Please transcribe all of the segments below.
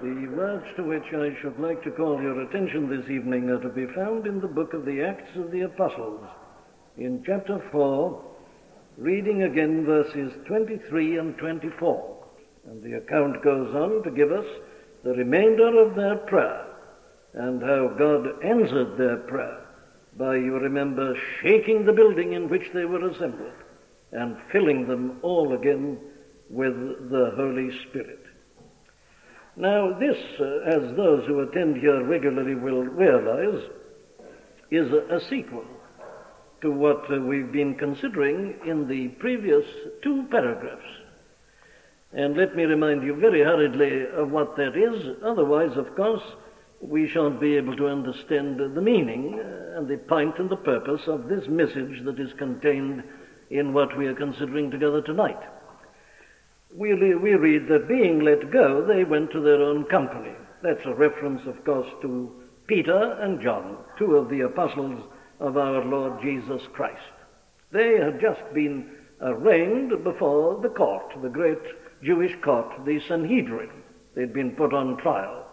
The words to which I should like to call your attention this evening are to be found in the book of the Acts of the Apostles, in chapter 4, reading again verses 23 and 24. And the account goes on to give us the remainder of their prayer, and how God answered their prayer by, you remember, shaking the building in which they were assembled, and filling them all again with the Holy Spirit. Now this, as those who attend here regularly will realize, is a sequel to what we've been considering in the previous two paragraphs. And let me remind you very hurriedly of what that is, otherwise, of course, we shan't be able to understand the meaning and the point and the purpose of this message that is contained in what we are considering together tonight. We read that being let go, they went to their own company. That's a reference, of course, to Peter and John, two of the apostles of our Lord Jesus Christ. They had just been arraigned before the court, the great Jewish court, the Sanhedrin. They'd been put on trial.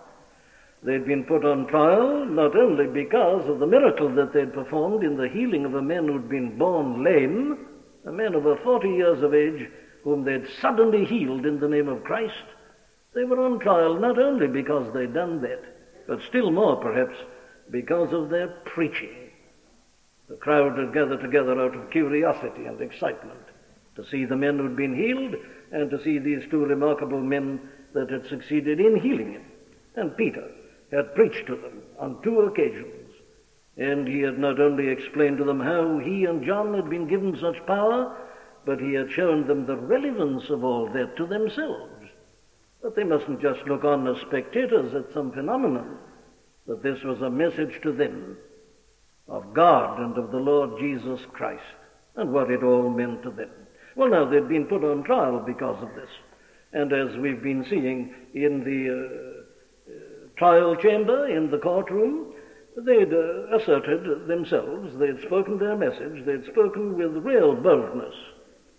They'd been put on trial not only because of the miracle that they'd performed in the healing of a man who'd been born lame, a man over 40 years of age, whom they'd suddenly healed in the name of Christ. They were on trial not only because they'd done that, but still more, perhaps, because of their preaching. The crowd had gathered together out of curiosity and excitement to see the men who'd been healed and to see these two remarkable men that had succeeded in healing him. And Peter had preached to them on two occasions, and he had not only explained to them how he and John had been given such power, but he had shown them the relevance of all that to themselves, that they mustn't just look on as spectators at some phenomenon, that this was a message to them of God and of the Lord Jesus Christ and what it all meant to them. Well, now, they'd been put on trial because of this. And as we've been seeing in the trial chamber, in the courtroom, they'd asserted themselves, they'd spoken their message, they'd spoken with real boldness,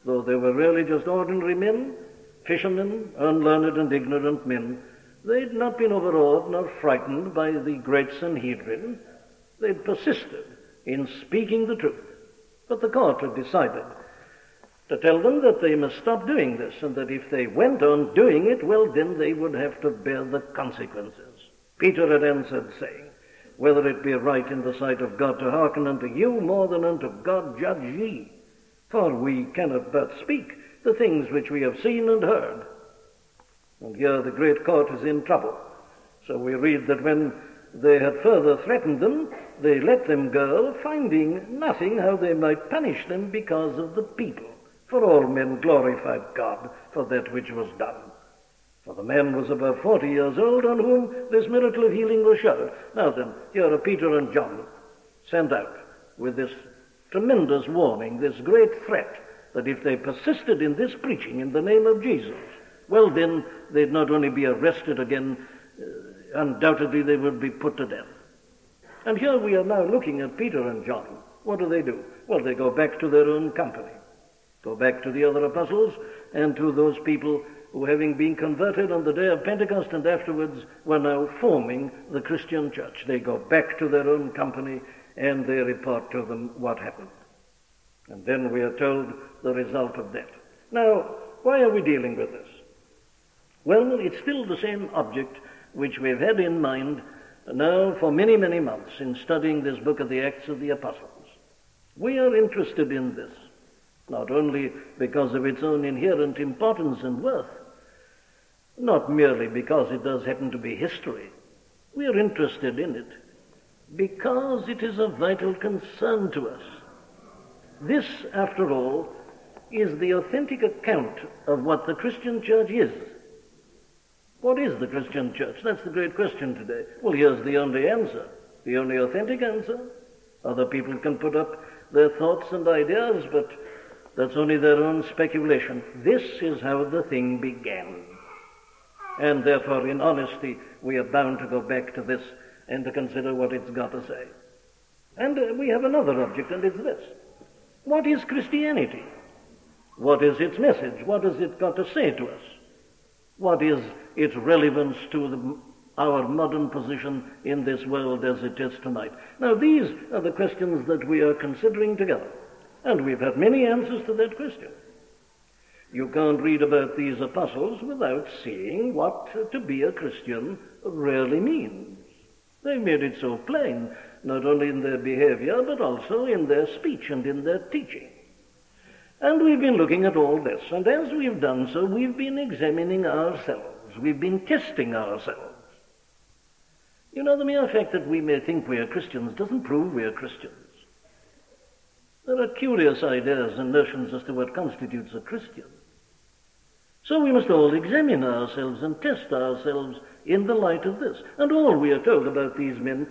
though they were really just ordinary men, fishermen, unlearned and ignorant men. They'd not been overawed nor frightened by the great Sanhedrin. They'd persisted in speaking the truth. But the court had decided to tell them that they must stop doing this, and that if they went on doing it, well, then they would have to bear the consequences. Peter had answered, saying, "Whether it be right in the sight of God to hearken unto you more than unto God, judge ye. For we cannot but speak the things which we have seen and heard." And here the great court is in trouble. So we read that when they had further threatened them, they let them go, finding nothing how they might punish them because of the people. For all men glorified God for that which was done. For the man was above 40 years old on whom this miracle of healing was shown. Now then, here are Peter and John sent out with this tremendous warning, this great threat, that if they persisted in this preaching in the name of Jesus, well, then they'd not only be arrested again, undoubtedly they would be put to death. And here we are now looking at Peter and John. What do? Well, they go back to their own company, go back to the other apostles and to those people who, having been converted on the day of Pentecost and afterwards, were now forming the Christian church. They go back to their own company, and they report to them what happened. And then we are told the result of that. Now, why are we dealing with this? Well, it's still the same object which we've had in mind now for many, many months in studying this book of the Acts of the Apostles. We are interested in this, not only because of its own inherent importance and worth, not merely because it does happen to be history. We are interested in it because it is of vital concern to us. This, after all, is the authentic account of what the Christian church is. What is the Christian church? That's the great question today. Well, here's the only answer, the only authentic answer. Other people can put up their thoughts and ideas, but that's only their own speculation. This is how the thing began. And therefore, in honesty, we are bound to go back to this and to consider what it's got to say. And we have another object, and it's this. What is Christianity? What is its message? What has it got to say to us? What is its relevance to our modern position in this world as it is tonight. Now, these are the questions that we are considering together, and we've had many answers to that question. You can't read about these apostles without seeing what to be a Christian really means. They made it so plain, not only in their behavior, but also in their speech and in their teaching. And we've been looking at all this, and as we've done so, we've been examining ourselves. We've been testing ourselves. You know, the mere fact that we may think we are Christians doesn't prove we are Christians. There are curious ideas and notions as to what constitutes a Christian. So we must all examine ourselves and test ourselves in the light of this. And all we are told about these men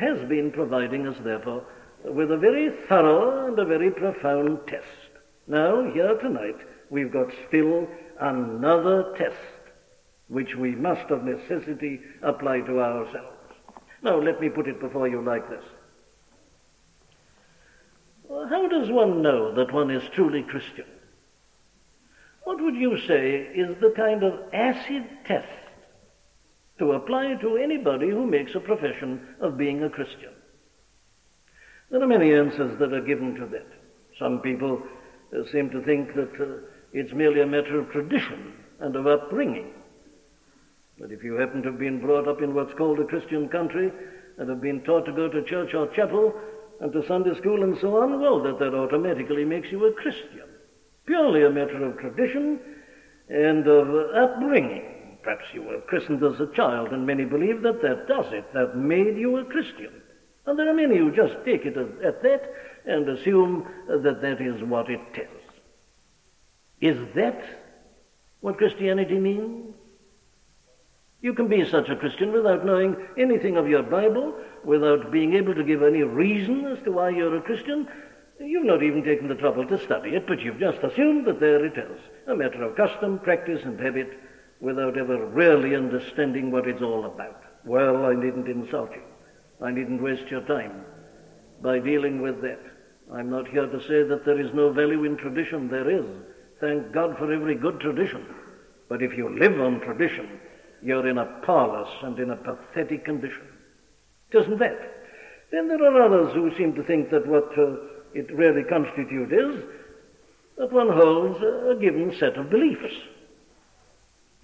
has been providing us, therefore, with a very thorough and a very profound test. Now, here tonight, we've got still another test, which we must of necessity apply to ourselves. Now, let me put it before you like this. How does one know that one is truly Christian? What would you say is the kind of acid test to apply to anybody who makes a profession of being a Christian? There are many answers that are given to that. Some people seem to think that it's merely a matter of tradition and of upbringing. But if you happen to have been brought up in what's called a Christian country and have been taught to go to church or chapel and to Sunday school and so on, well, that automatically makes you a Christian. Purely a matter of tradition and of upbringing. Perhaps you were christened as a child, and many believe that that does it. That made you a Christian. And there are many who just take it at that and assume that that is what it tells. Is that what Christianity means? You can be such a Christian without knowing anything of your Bible, without being able to give any reason as to why you're a Christian. You've not even taken the trouble to study it, but you've just assumed that there it is, a matter of custom, practice, and habit, without ever really understanding what it's all about. Well, I needn't insult you. I needn't waste your time by dealing with that. I'm not here to say that there is no value in tradition. There is. Thank God for every good tradition. But if you live on tradition, you're in a parlous and in a pathetic condition. Isn't that? Then there are others who seem to think that what it really constitutes is that one holds a given set of beliefs.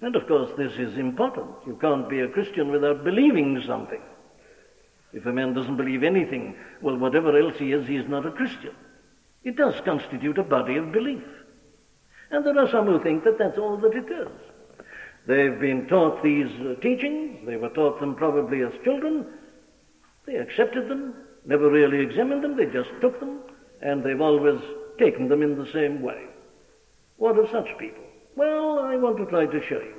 And of course this is important. You can't be a Christian without believing something. If a man doesn't believe anything, well, whatever else he is, he's not a Christian. It does constitute a body of belief. And there are some who think that that's all that it is. They've been taught these teachings. They were taught them probably as children. They accepted them, never really examined them. They just took them, and they've always taken them in the same way. What of such people? Well, I want to try to show you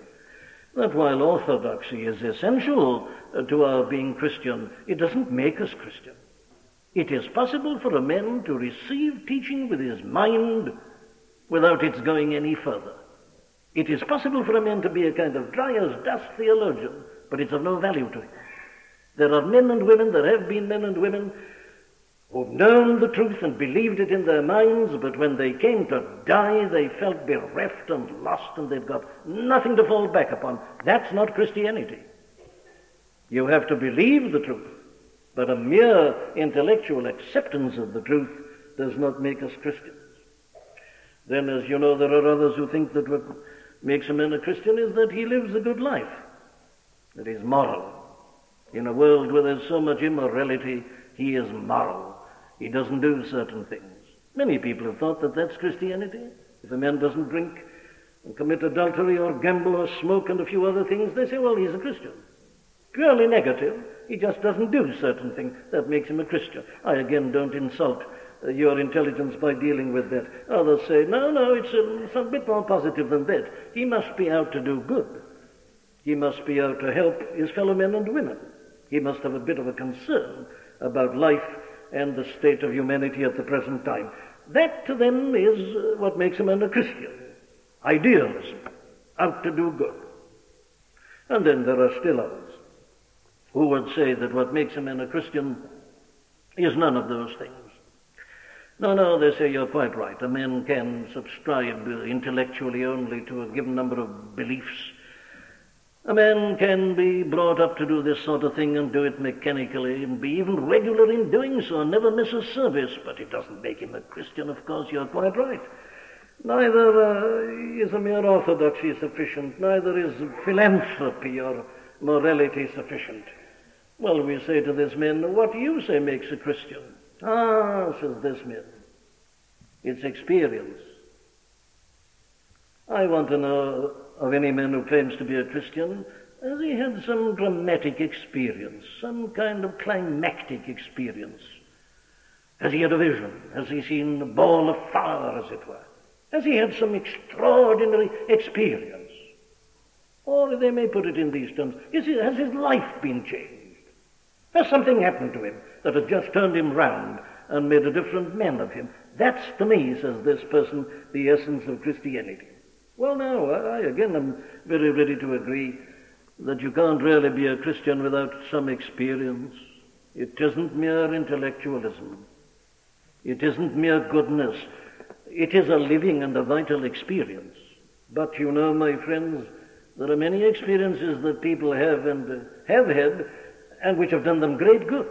that while orthodoxy is essential to our being Christian, it doesn't make us Christian. It is possible for a man to receive teaching with his mind without its going any further. It is possible for a man to be a kind of dry-as-dust theologian, but it's of no value to him. There are men and women, there have been men and women, who've known the truth and believed it in their minds, but when they came to die, they felt bereft and lost, and they've got nothing to fall back upon. That's not Christianity. You have to believe the truth, but a mere intellectual acceptance of the truth does not make us Christians. Then, as you know, there are others who think that what makes a man a Christian is that he lives a good life, that he's moral. In a world where there's so much immorality, he is moral. He doesn't do certain things. Many people have thought that that's Christianity. If a man doesn't drink and commit adultery or gamble or smoke and a few other things, they say, well, he's a Christian. Purely negative. He just doesn't do certain things. That makes him a Christian. I again don't insult your intelligence by dealing with that. Others say, no, it's a bit more positive than that. He must be out to do good. He must be out to help his fellow men and women. He must have a bit of a concern about life and the state of humanity at the present time. That to them is what makes a man a Christian. Idealism, out to do good. And then there are still others who would say that what makes a man a Christian is none of those things. No, they say, you're quite right. A man can subscribe intellectually only to a given number of beliefs. A man can be brought up to do this sort of thing and do it mechanically and be even regular in doing so and never miss a service, but it doesn't make him a Christian, of course, you're quite right. Neither is a mere orthodoxy sufficient, neither is philanthropy or morality sufficient. Well, we say to this man, what you say makes a Christian. Ah, says this man, it's experience. I want to know of any man who claims to be a Christian, has he had some dramatic experience, some kind of climactic experience? Has he had a vision? Has he seen a ball of fire, as it were? Has he had some extraordinary experience? Or they may put it in these terms, has his life been changed? Has something happened to him that has just turned him round and made a different man of him? That's, to me, says this person, the essence of Christianity. Well, now, I again am very ready to agree that you can't really be a Christian without some experience. It isn't mere intellectualism. It isn't mere goodness. It is a living and a vital experience. But you know, my friends, there are many experiences that people have and have had and which have done them great good.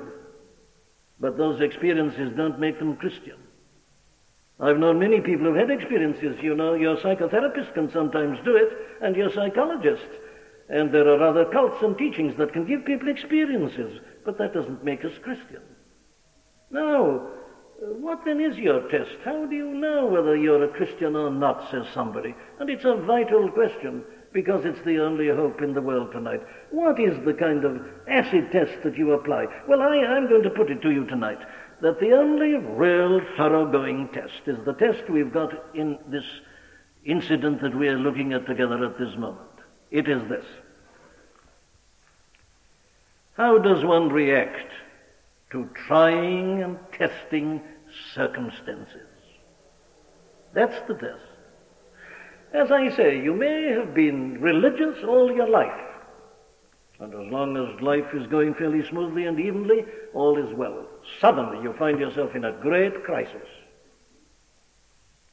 But those experiences don't make them Christian. I've known many people who've had experiences. You know, your psychotherapist can sometimes do it, and your psychologist. And there are other cults and teachings that can give people experiences, but that doesn't make us Christian. Now, what then is your test? How do you know whether you're a Christian or not, says somebody? And it's a vital question, because it's the only hope in the world tonight. What is the kind of acid test that you apply? Well, I'm going to put it to you tonight, that the only real thoroughgoing test is the test we've got in this incident that we are looking at together at this moment. It is this. How does one react to trying and testing circumstances? That's the test. As I say, you may have been religious all your life, and as long as life is going fairly smoothly and evenly, all is well. Suddenly you find yourself in a great crisis,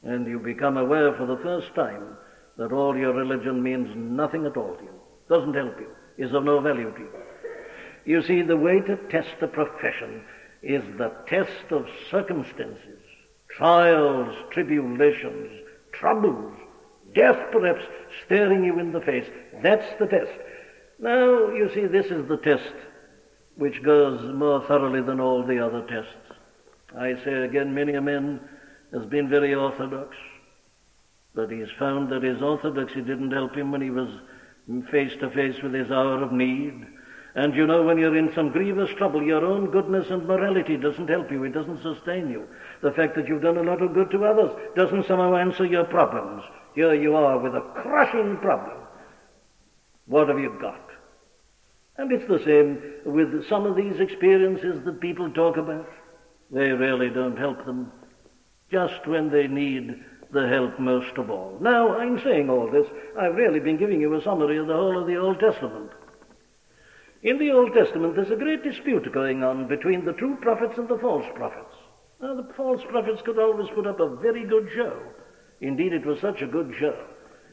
and you become aware for the first time that all your religion means nothing at all to you, doesn't help you, is of no value to you. You see, the way to test a profession is the test of circumstances, trials, tribulations, troubles, death perhaps staring you in the face. That's the test. Now, you see, this is the test which goes more thoroughly than all the other tests. I say again, many a man has been very orthodox, but he's found that his orthodoxy didn't help him when he was face to face with his hour of need. And you know, when you're in some grievous trouble, your own goodness and morality doesn't help you. It doesn't sustain you. The fact that you've done a lot of good to others doesn't somehow answer your problems. Here you are with a crushing problem. What have you got? And it's the same with some of these experiences that people talk about. They really don't help them, just when they need the help most of all. Now, I'm saying all this. I've really been giving you a summary of the whole of the Old Testament. In the Old Testament, there's a great dispute going on between the true prophets and the false prophets. Now, the false prophets could always put up a very good show. Indeed, it was such a good show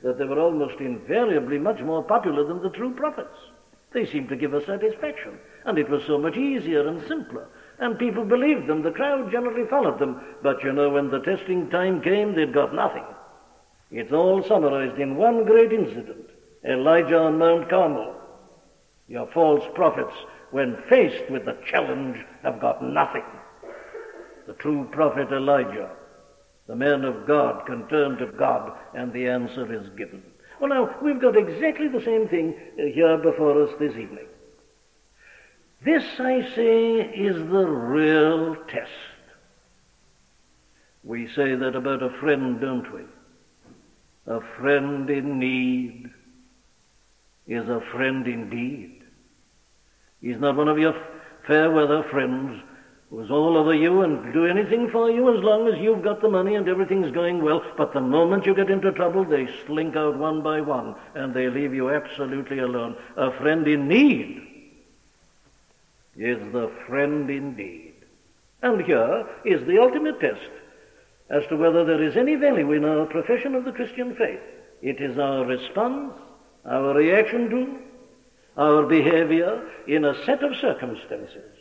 that they were almost invariably much more popular than the true prophets. They seemed to give us satisfaction, and it was so much easier and simpler, and people believed them. The crowd generally followed them, but you know, when the testing time came, they'd got nothing. It's all summarized in one great incident, Elijah on Mount Carmel. Your false prophets, when faced with the challenge, have got nothing. The true prophet Elijah, the man of God, can turn to God, and the answer is given. Well, now, we've got exactly the same thing here before us this evening. This, I say, is the real test. We say that about a friend, don't we? A friend in need is a friend indeed. He's not one of your fair-weather friends who's all over you and do anything for you as long as you've got the money and everything's going well, but the moment you get into trouble, they slink out one by one and they leave you absolutely alone. A friend in need is the friend indeed. And here is the ultimate test as to whether there is any value in our profession of the Christian faith. It is our response, our reaction to, our behavior in a set of circumstances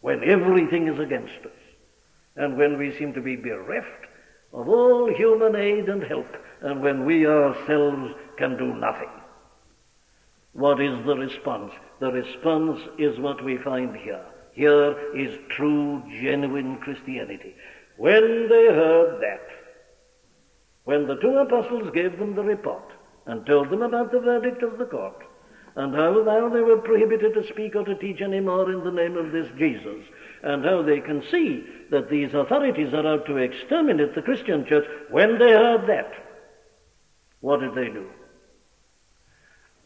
when everything is against us and when we seem to be bereft of all human aid and help and when we ourselves can do nothing. What is the response? The response is what we find here. Here is true, genuine Christianity. When they heard that, when the two apostles gave them the report and told them about the verdict of the court and how they were prohibited to speak or to teach any more in the name of this Jesus, and how they can see that these authorities are out to exterminate the Christian church, when they heard that, what did they do?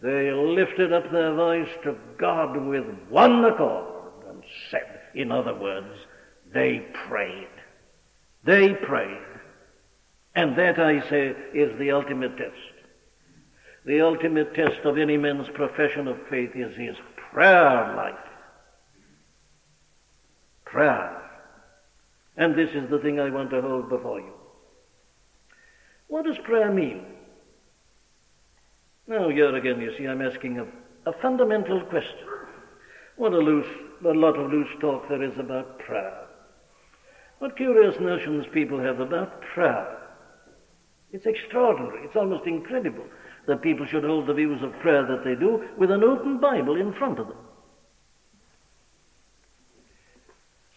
They lifted up their voice to God with one accord and said, in other words, they prayed. They prayed. And that, I say, is the ultimate test. The ultimate test of any man's profession of faith is his prayer life. Prayer. And this is the thing I want to hold before you. What does prayer mean? Now, here again, you see, I'm asking a fundamental question. What a lot of loose talk there is about prayer. What curious notions people have about prayer. It's extraordinary. It's almost incredible that people should hold the views of prayer that they do with an open Bible in front of them.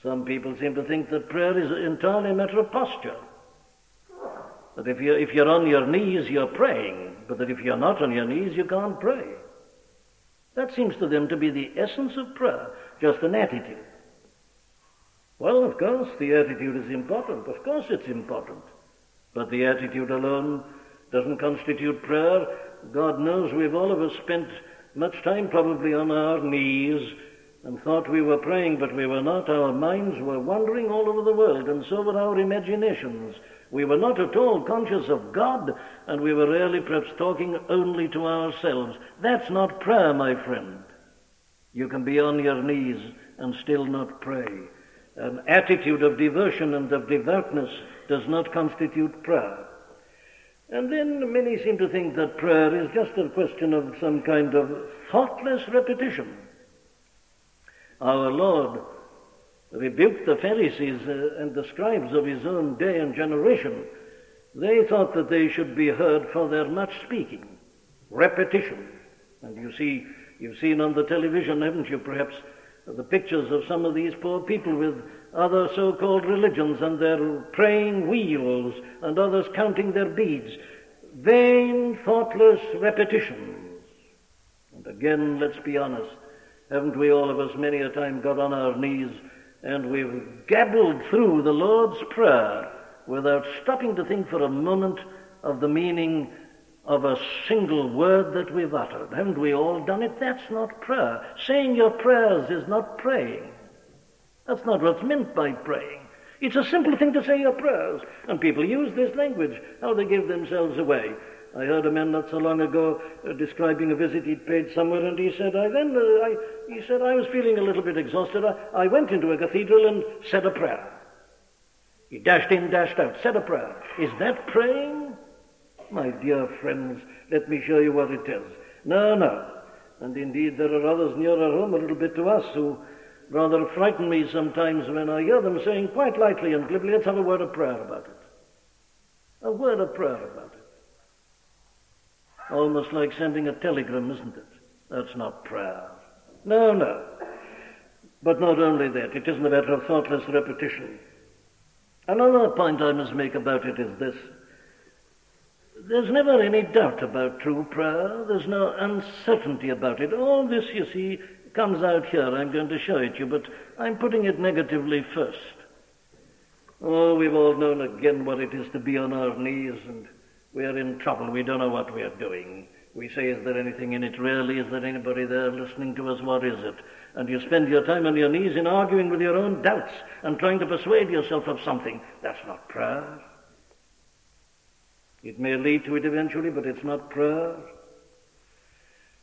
Some people seem to think that prayer is entirely a matter of posture. That if you're on your knees, you're praying, but that if you're not on your knees, you can't pray. That seems to them to be the essence of prayer, just an attitude. Well, of course, the attitude is important. Of course it's important. But the attitude alone doesn't constitute prayer. God knows we've all of us spent much time probably on our knees and thought we were praying, but we were not. Our minds were wandering all over the world, and so were our imaginations. We were not at all conscious of God, and we were rarely perhaps talking only to ourselves. That's not prayer, my friend. You can be on your knees and still not pray. An attitude of devotion and of devoutness does not constitute prayer. And then many seem to think that prayer is just a question of some kind of thoughtless repetition. Our Lord rebuked the Pharisees and the scribes of his own day and generation. They thought that they should be heard for their much speaking, repetition. And you see, you've seen on the television, haven't you, perhaps, the pictures of some of these poor people with other so-called religions and their praying wheels and others counting their beads. Vain, thoughtless repetitions. And again, let's be honest, haven't we all of us many a time got on our knees and we've gabbled through the Lord's Prayer without stopping to think for a moment of the meaning of a single word that we've uttered? Haven't we all done it? That's not prayer. Saying your prayers is not praying. That's not what's meant by praying. It's a simple thing to say your prayers, and people use this language, how they give themselves away. I heard a man not so long ago describing a visit he'd paid somewhere, and he said, I was feeling a little bit exhausted. I went into a cathedral and said a prayer. He dashed in, dashed out, said a prayer. Is that praying? My dear friends, let me show you what it is. No, no. And indeed, there are others nearer home a little bit to us who rather frighten me sometimes when I hear them saying quite lightly and glibly, let's have a word of prayer about it. A word of prayer about it. Almost like sending a telegram, isn't it? That's not prayer. No, no. But not only that, it isn't a matter of thoughtless repetition. Another point I must make about it is this. There's never any doubt about true prayer. There's no uncertainty about it. All this, you see, comes out here. I'm going to show it to you, but I'm putting it negatively first. Oh, we've all known again what it is to be on our knees, and we're in trouble. We don't know what we're doing. We say, is there anything in it really? Is there anybody there listening to us? What is it? And you spend your time on your knees in arguing with your own doubts and trying to persuade yourself of something. That's not prayer. It may lead to it eventually, but it's not prayer.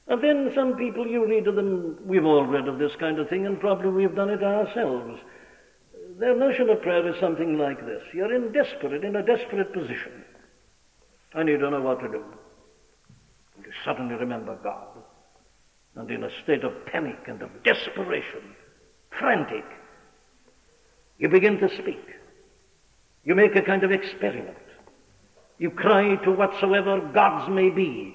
And then some people, you read of them, we've all read of this kind of thing, and probably we've done it ourselves. Their notion of prayer is something like this. You're in a desperate position, and you don't know what to do. You suddenly remember God. and in a state of panic and of desperation, frantic, you begin to speak. You make a kind of experiment. You cry to whatsoever gods may be,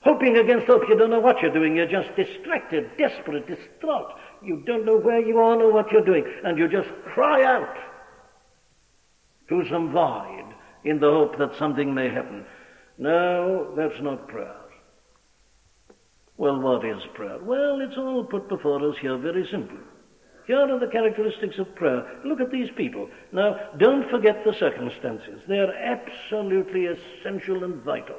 hoping against hope. You don't know what you're doing. You're just distracted, desperate, distraught. You don't know where you are nor what you're doing. And you just cry out to some void in the hope that something may happen. No, that's not prayer. Well, what is prayer? Well, it's all put before us here very simply. Here are the characteristics of prayer. Look at these people. Now, don't forget the circumstances. They are absolutely essential and vital.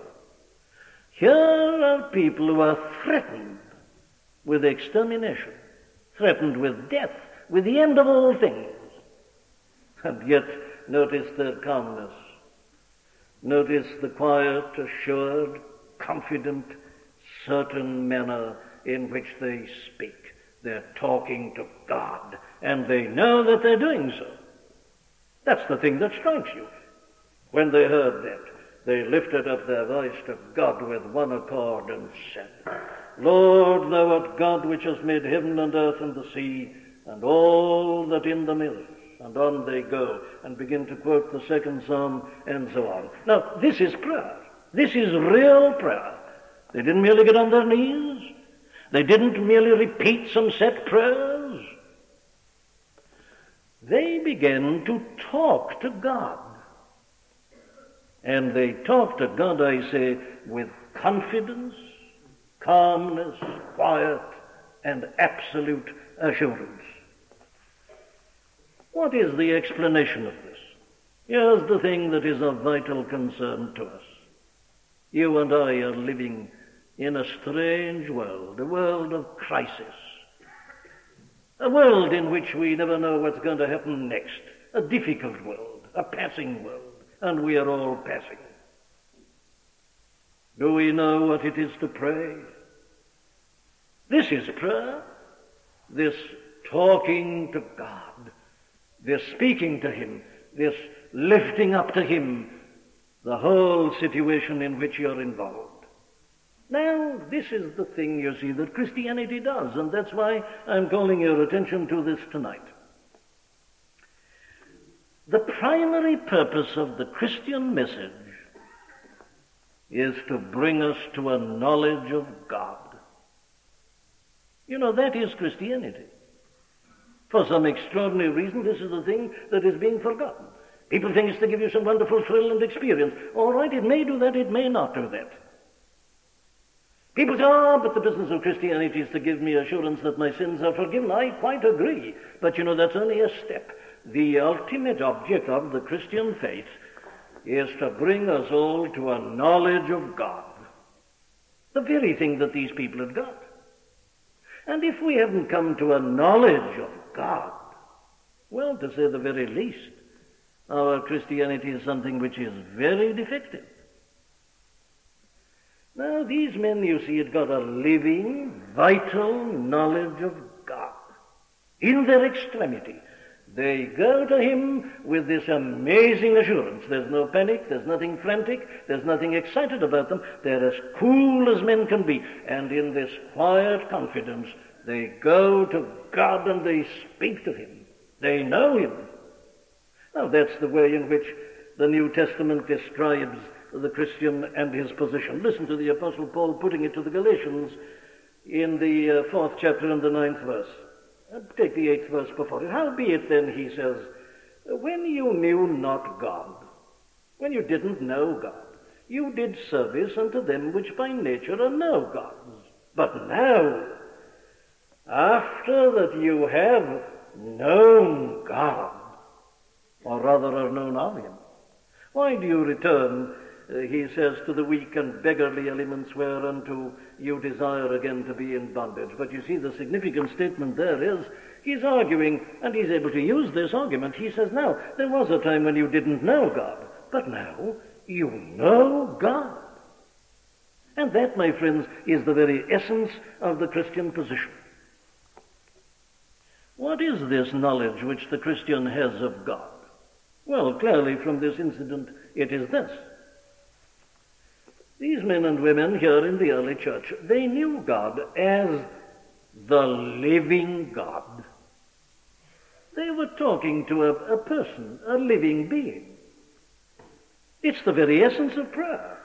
Here are people who are threatened with extermination, threatened with death, with the end of all things. And yet, notice their calmness. Notice the quiet, assured, confident, certain manner in which they speak. They're talking to God, and they know that they're doing so. That's the thing that strikes you. When they heard that, they lifted up their voice to God with one accord and said, Lord, thou art God which has made heaven and earth and the sea, and all that in them is. And on they go, and begin to quote the second psalm, and so on. Now, this is prayer. This is real prayer. They didn't merely get on their knees. They didn't merely repeat some set prayers. They began to talk to God. And they talk to God, I say, with confidence, calmness, quiet, and absolute assurance. What is the explanation of this? Here's the thing that is of vital concern to us. You and I are living in a strange world, a world of crisis, a world in which we never know what's going to happen next, a difficult world, a passing world, and we are all passing. Do we know what it is to pray? This is prayer, this talking to God, this speaking to Him, this lifting up to Him the whole situation in which you're involved. Now, this is the thing, you see, that Christianity does, and that's why I'm calling your attention to this tonight. The primary purpose of the Christian message is to bring us to a knowledge of God. You know, that is Christianity. For some extraordinary reason, this is the thing that is being forgotten. People think it's to give you some wonderful thrill and experience. All right, it may do that, it may not do that. People say, oh, but the business of Christianity is to give me assurance that my sins are forgiven. I quite agree. But, you know, that's only a step. The ultimate object of the Christian faith is to bring us all to a knowledge of God. The very thing that these people had got. And if we haven't come to a knowledge of God, well, to say the very least, our Christianity is something which is very defective. Now, these men, you see, had got a living, vital knowledge of God. In their extremity, they go to Him with this amazing assurance. There's no panic, there's nothing frantic, there's nothing excited about them. They're as cool as men can be. And in this quiet confidence, they go to God and they speak to Him. They know Him. Now, that's the way in which the New Testament describes the Christian and his position. Listen to the Apostle Paul putting it to the Galatians in the 4th chapter and the 9th verse. Take the 8th verse before it. Howbeit then, he says, when you knew not God, when you didn't know God, you did service unto them which by nature are no gods. But now, after that you have known God, or rather are known of Him, why do you return, he says, to the weak and beggarly elements whereunto you desire again to be in bondage? But you see, the significant statement there is, he's arguing, and he's able to use this argument. He says, now, there was a time when you didn't know God, but now you know God. And that, my friends, is the very essence of the Christian position. What is this knowledge which the Christian has of God? Well, clearly from this incident, it is this. These men and women here in the early church, they knew God as the living God. They were talking to a person, a living being. It's the very essence of prayer.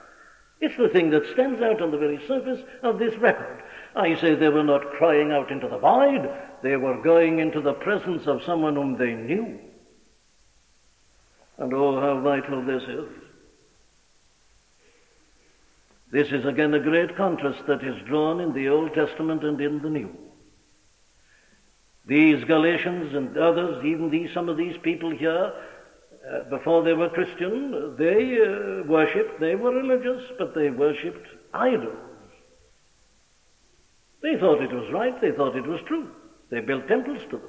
It's the thing that stands out on the very surface of this record. I say they were not crying out into the void. They were going into the presence of someone whom they knew. And oh, how vital this is. This is again a great contrast that is drawn in the Old Testament and in the New. These Galatians and others, even some of these people here, before they were Christian, they worshipped, they were religious, but they worshipped idols. They thought it was right, they thought it was true. They built temples to them.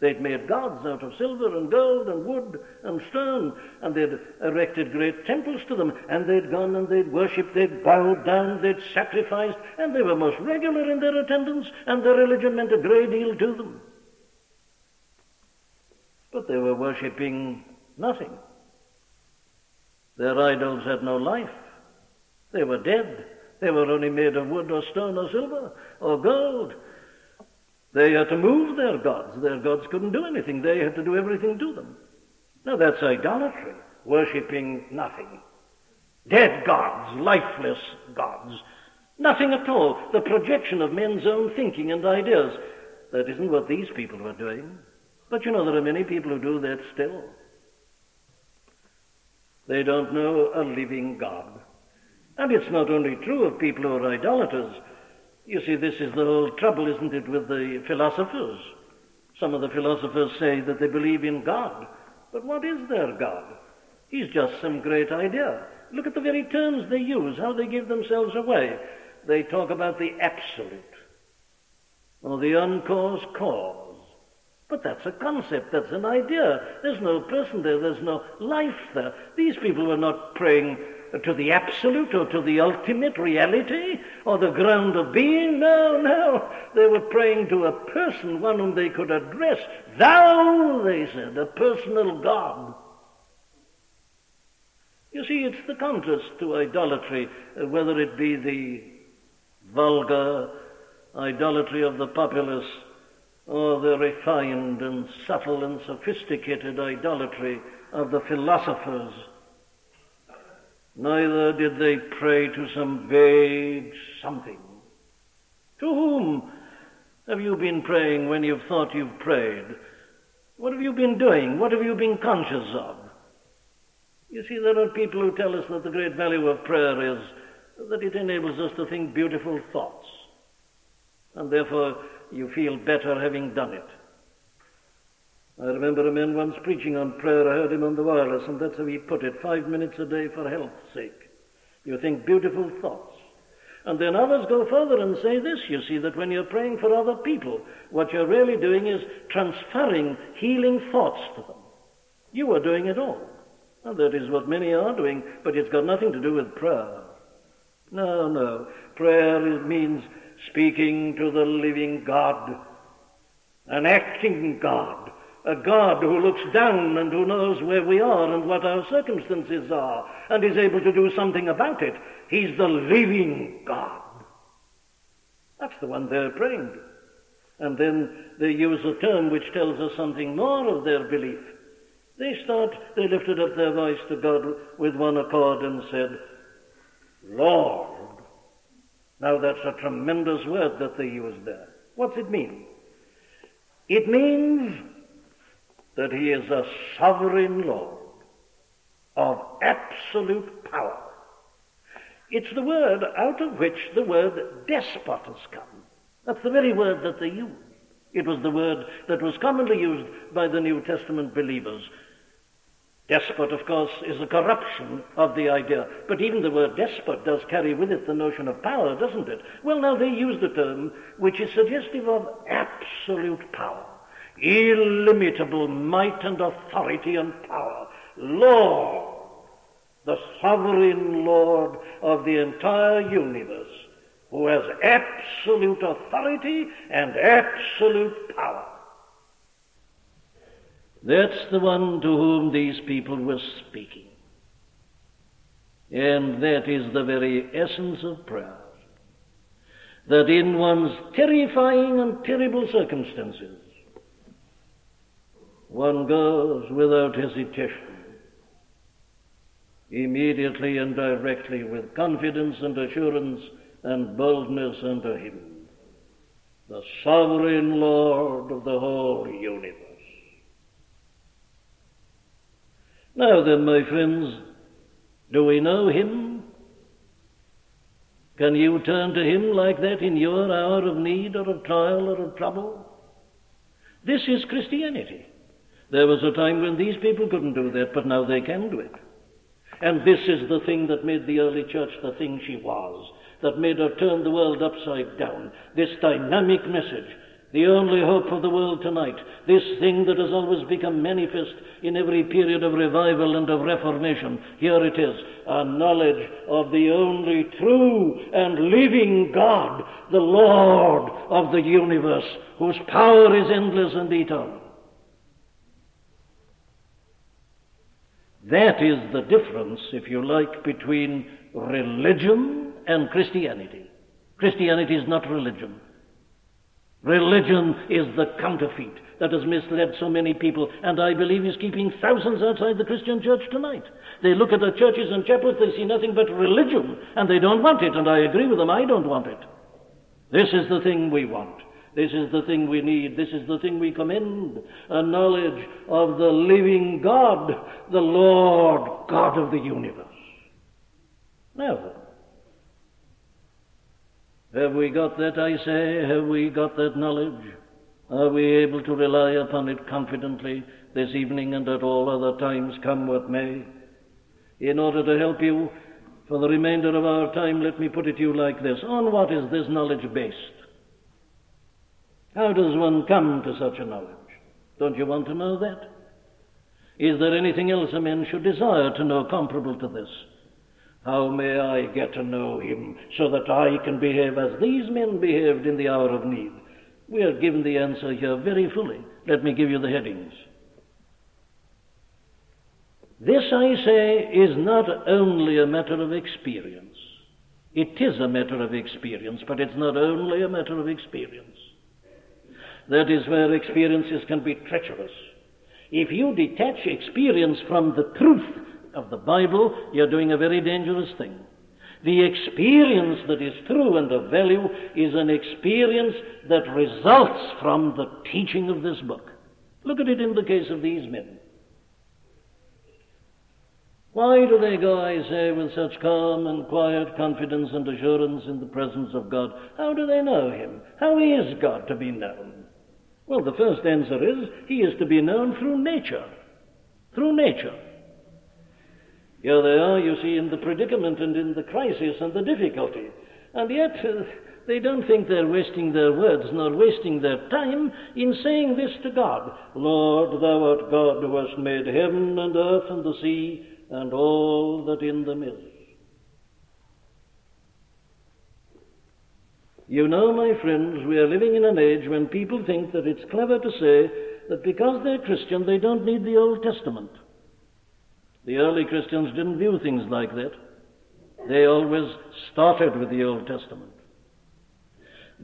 They'd made gods out of silver and gold and wood and stone, and they'd erected great temples to them, and they'd gone and they'd worshipped, they'd bowed down, they'd sacrificed, and they were most regular in their attendance, and their religion meant a great deal to them. But they were worshipping nothing. Their idols had no life. They were dead. They were only made of wood or stone or silver or gold. They had to move their gods. Their gods couldn't do anything. They had to do everything to them. Now that's idolatry, worshipping nothing. Dead gods, lifeless gods, nothing at all. The projection of men's own thinking and ideas. That isn't what these people were doing. But you know, there are many people who do that still. They don't know a living God. And it's not only true of people who are idolaters. You see, this is the whole trouble, isn't it, with the philosophers? Some of the philosophers say that they believe in God. But what is their God? He's just some great idea. Look at the very terms they use, how they give themselves away. They talk about the absolute or the uncaused cause. But that's a concept, that's an idea. There's no person there, there's no life there. These people were not praying to the absolute or to the ultimate reality or the ground of being. No, no. They were praying to a person, one whom they could address. Thou, they said, a personal God. You see, it's the contrast to idolatry, whether it be the vulgar idolatry of the populace, or the refined and subtle and sophisticated idolatry of the philosophers. Neither did they pray to some vague something. To whom have you been praying when you've thought you've prayed? What have you been doing? What have you been conscious of? You see, there are people who tell us that the great value of prayer is that it enables us to think beautiful thoughts, and therefore you feel better having done it. I remember a man once preaching on prayer. I heard him on the wireless, and that's how he put it: 5 minutes a day for health's sake. You think beautiful thoughts. And then others go further and say this, you see, that when you're praying for other people, what you're really doing is transferring healing thoughts to them. You are doing it all. And that is what many are doing, but it's got nothing to do with prayer. No, no. Prayer means speaking to the living God, an acting God, a God who looks down and who knows where we are and what our circumstances are and is able to do something about it. He's the living God. That's the one they're praying to. And then they use a term which tells us something more of their belief. They lifted up their voice to God with one accord and said, Lord. Now that's a tremendous word that they use there. What's it mean? It means that he is a sovereign Lord of absolute power. It's the word out of which the word despot has come. That's the very word that they used. It was the word that was commonly used by the New Testament believers. Despot, of course, is a corruption of the idea. But even the word despot does carry with it the notion of power, doesn't it? Well, now they use the term which is suggestive of absolute power, illimitable might and authority and power. Lord, the sovereign Lord of the entire universe, who has absolute authority and absolute power. That's the one to whom these people were speaking. And that is the very essence of prayer. That in one's terrifying and terrible circumstances, one goes without hesitation, immediately and directly, with confidence and assurance and boldness unto Him, the sovereign Lord of the whole universe. Now then, my friends, do we know Him? Can you turn to Him like that in your hour of need or of trial or of trouble? This is Christianity. There was a time when these people couldn't do that, but now they can do it. And this is the thing that made the early church the thing she was, that made her turn the world upside down. This dynamic message, the only hope of the world tonight, this thing that has always become manifest in every period of revival and of reformation. Here it is, a knowledge of the only true and living God, the Lord of the universe, whose power is endless and eternal. That is the difference, if you like, between religion and Christianity. Christianity is not religion. Religion is the counterfeit that has misled so many people, and I believe is keeping thousands outside the Christian church tonight. They look at the churches and chapels, they see nothing but religion, and they don't want it, and I agree with them, I don't want it. This is the thing we want. This is the thing we need. This is the thing we commend, a knowledge of the living God, the Lord God of the universe. Now, have we got that, I say? Have we got that knowledge? Are we able to rely upon it confidently this evening and at all other times, come what may? In order to help you for the remainder of our time, let me put it to you like this. On what is this knowledge based? How does one come to such a knowledge? Don't you want to know that? Is there anything else a man should desire to know comparable to this? How may I get to know Him so that I can behave as these men behaved in the hour of need? We are given the answer here very fully. Let me give you the headings. This, I say, is not only a matter of experience. It is a matter of experience, but it's not only a matter of experience. That is where experiences can be treacherous. If you detach experience from the truth of the Bible, you're doing a very dangerous thing. The experience that is true and of value is an experience that results from the teaching of this book. Look at it in the case of these men. Why do they go, I say, with such calm and quiet confidence and assurance in the presence of God? How do they know Him? How is God to be known? Well, the first answer is, He is to be known through nature. Through nature. Here they are, you see, in the predicament and in the crisis and the difficulty. And yet, they don't think they're wasting their words nor wasting their time in saying this to God. Lord, thou art God who hast made heaven and earth and the sea and all that in them is. You know, my friends, we are living in an age when people think that it's clever to say that because they're Christian, they don't need the Old Testament. The early Christians didn't view things like that. They always started with the Old Testament.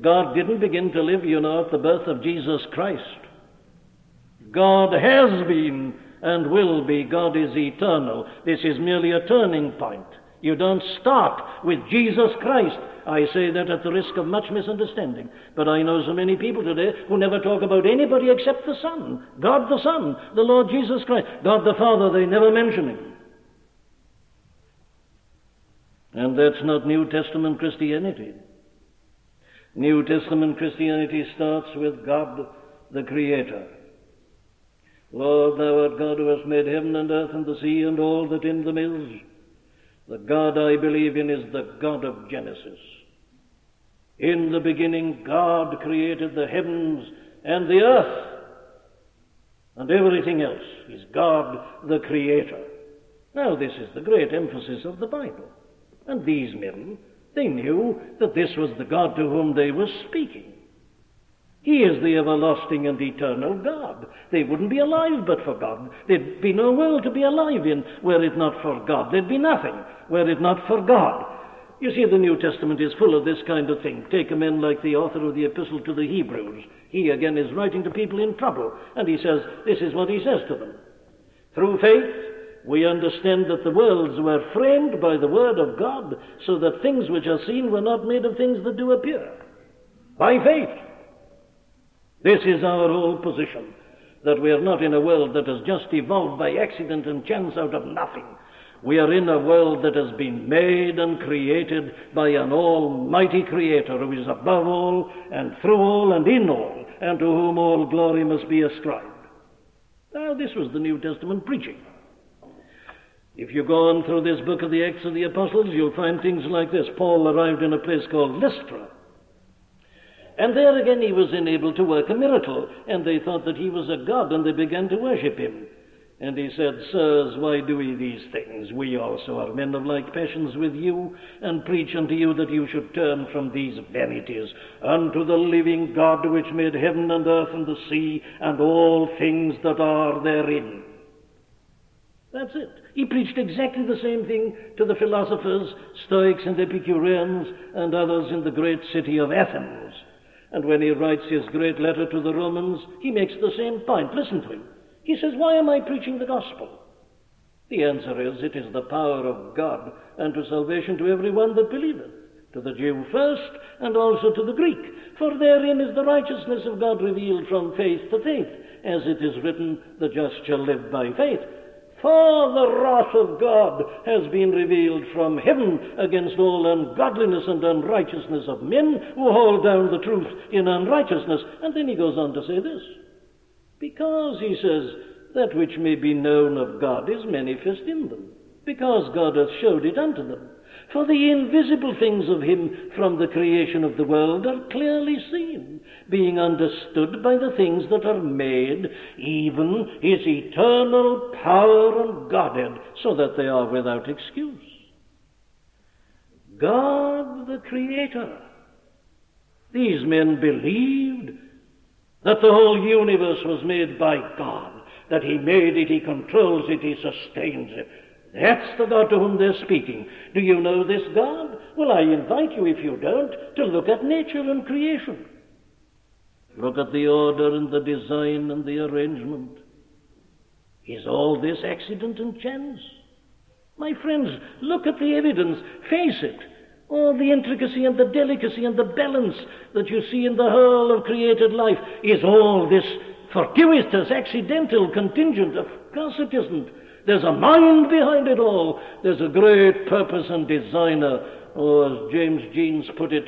God didn't begin to live, you know, at the birth of Jesus Christ. God has been and will be. God is eternal. This is merely a turning point. You don't start with Jesus Christ. I say that at the risk of much misunderstanding. But I know so many people today who never talk about anybody except the Son, God the Son, the Lord Jesus Christ. God the Father, they never mention Him. And that's not New Testament Christianity. New Testament Christianity starts with God the Creator. Lord, thou art God who hast made heaven and earth and the sea and all that in them is. The God I believe in is the God of Genesis. In the beginning, God created the heavens and the earth, and everything else is God the Creator. Now, this is the great emphasis of the Bible. And these men, they knew that this was the God to whom they were speaking. He is the everlasting and eternal God. They wouldn't be alive but for God. There'd be no world to be alive in were it not for God. There'd be nothing were it not for God. You see, the New Testament is full of this kind of thing. Take a man like the author of the Epistle to the Hebrews. He, again, is writing to people in trouble, and he says, this is what he says to them. Through faith, we understand that the worlds were framed by the word of God, so that things which are seen were not made of things that do appear. By faith. This is our whole position, that we are not in a world that has just evolved by accident and chance out of nothing. We are in a world that has been made and created by an almighty Creator who is above all and through all and in all, and to whom all glory must be ascribed. Now, this was the New Testament preaching. If you go on through this book of the Acts of the Apostles, you'll find things like this. Paul arrived in a place called Lystra. And there again he was enabled to work a miracle, and they thought that he was a god, and they began to worship him. And he said, Sirs, why do ye these things? We also are men of like passions with you, and preach unto you that you should turn from these vanities unto the living God, which made heaven and earth and the sea, and all things that are therein. That's it. He preached exactly the same thing to the philosophers, Stoics and Epicureans, and others in the great city of Athens. And when he writes his great letter to the Romans, he makes the same point. Listen to him. He says, why am I preaching the gospel? The answer is, it is the power of God unto salvation to everyone that believeth, to the Jew first, and also to the Greek. For therein is the righteousness of God revealed from faith to faith, as it is written, the just shall live by faith. For the wrath of God has been revealed from heaven against all ungodliness and unrighteousness of men who hold down the truth in unrighteousness. And then he goes on to say this. Because, he says, that which may be known of God is manifest in them, because God hath showed it unto them. For the invisible things of him from the creation of the world are clearly seen, being understood by the things that are made, even his eternal power and Godhead, so that they are without excuse. God the Creator. These men believed that the whole universe was made by God, that he made it, he controls it, he sustains it. That's the God to whom they're speaking. Do you know this God? Well, I invite you, if you don't, to look at nature and creation. Look at the order and the design and the arrangement. Is all this accident and chance? My friends, look at the evidence. Face it. All the intricacy and the delicacy and the balance that you see in the whole of created life, is all this fortuitous, accidental, contingent? Of course it isn't. There's a mind behind it all. There's a great purpose and designer. Or, as James Jeans put it,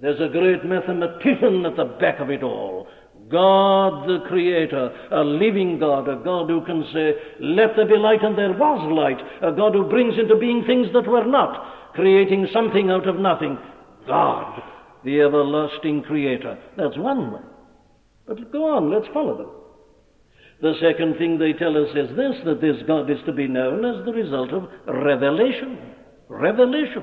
there's a great mathematician at the back of it all. God the Creator, a living God, a God who can say, let there be light, and there was light. A God who brings into being things that were not, creating something out of nothing. God, the everlasting Creator. That's one way. But go on, let's follow them. The second thing they tell us is this, that this God is to be known as the result of revelation. Revelation.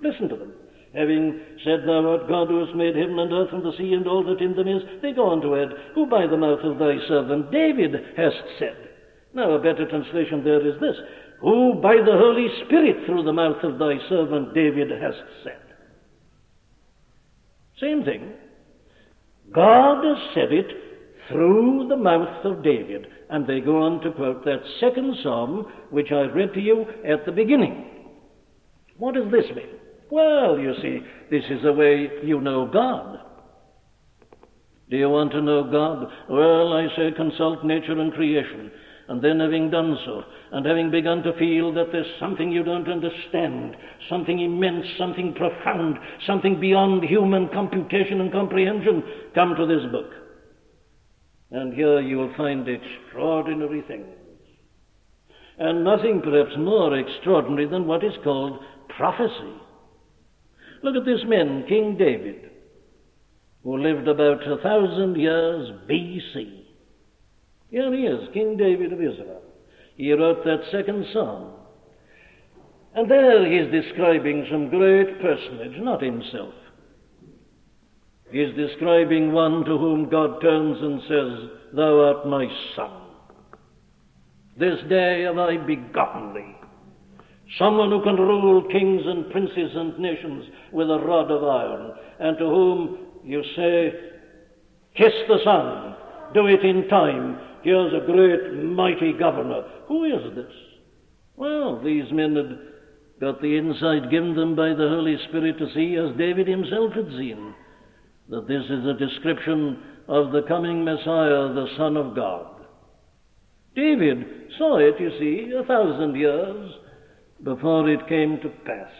Listen to them. Having said, thou art God who hast made heaven and earth and the sea and all that in them is, they go on to add, who by the mouth of thy servant David hast said. Now, a better translation there is this, who by the Holy Spirit through the mouth of thy servant David hast said. Same thing. God has said it through the mouth of David. And they go on to quote that second psalm, which I read to you at the beginning. What does this mean? Well, you see, this is the way you know God. Do you want to know God? Well, I say consult nature and creation. And then having done so, and having begun to feel that there's something you don't understand, something immense, something profound, something beyond human computation and comprehension, come to this book. And here you will find extraordinary things. And nothing perhaps more extraordinary than what is called prophecy. Look at this man, King David, who lived about 1,000 years B.C. Here he is, King David of Israel. He wrote that second psalm. And there he is describing some great personage, not himself. is describing one to whom God turns and says, "Thou art my son. This day have I begotten thee." Someone who can rule kings and princes and nations with a rod of iron, and to whom you say, "Kiss the Son, do it in time. Here's a great, mighty governor." Who is this? Well, these men had got the insight given them by the Holy Spirit to see, as David himself had seen, that this is a description of the coming Messiah, the Son of God. David saw it, you see, 1,000 years before it came to pass.